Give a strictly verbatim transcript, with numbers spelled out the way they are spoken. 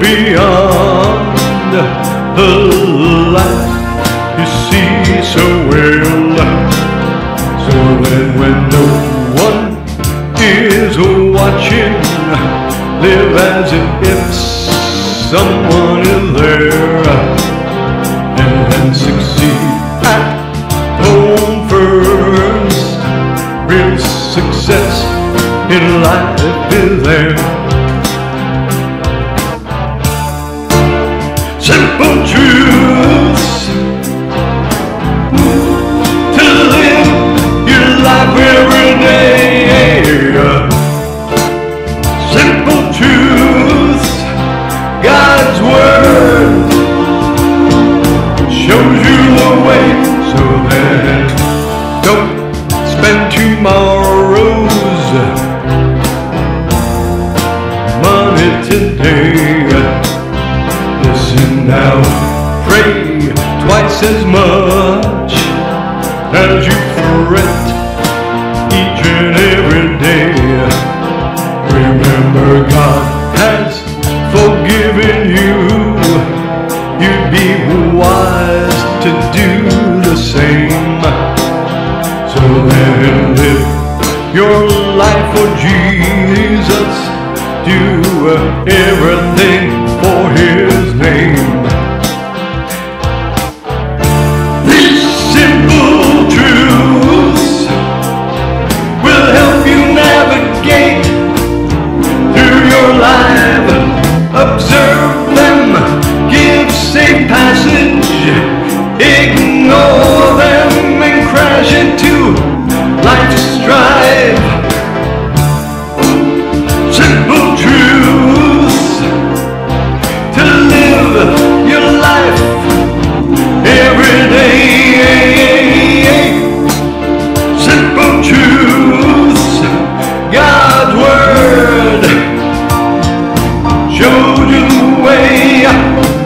beyond the light. You see somewhere your light, so that when no one is watching, live as if someone is there, and then succeed at home first. Real success in life is there. Simple truths to live your life every day. Simple truths, God's word shows you the way, so that don't spend tomorrow's money today. Listen now, pray twice as much as you fret each and every day. Remember, God has forgiven you. You'd be wise to do the same, so then live your life for Jesus. Do everything for His name. These simple truths will help you navigate through your life. Observe them, give safe passage, ignore them, and crash into life's strife. Simple truths to live your life every day. Simple truths, God's word shows you the way.